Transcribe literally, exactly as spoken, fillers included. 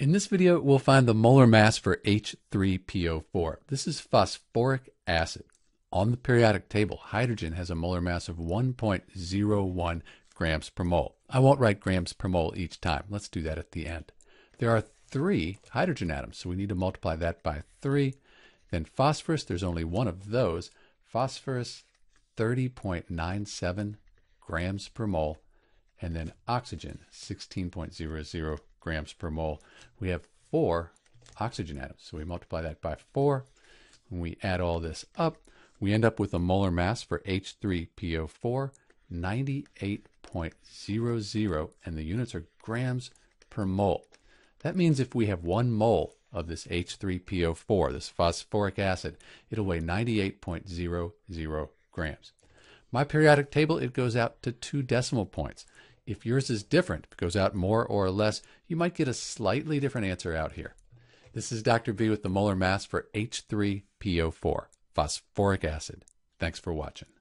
In this video, we'll find the molar mass for H three P O four. This is phosphoric acid. On the periodic table, hydrogen has a molar mass of one point zero one grams per mole. I won't write grams per mole each time. Let's do that at the end. There are three hydrogen atoms, so we need to multiply that by three. Then phosphorus, there's only one of those. Phosphorus, thirty point nine seven grams per mole. And then oxygen, sixteen point zero zero grams per mole. We have four oxygen atoms, so we multiply that by four. When we add all this up, we end up with a molar mass for H three P O four, ninety-eight point zero zero, and the units are grams per mole. That means if we have one mole of this H three P O four, this phosphoric acid, it'll weigh ninety-eight point zero zero grams. My periodic table, it goes out to two decimal points. If yours is different, if it goes out more or less, you might get a slightly different answer out here. This is Doctor V with the molar mass for H three P O four, phosphoric acid. Thanks for watching.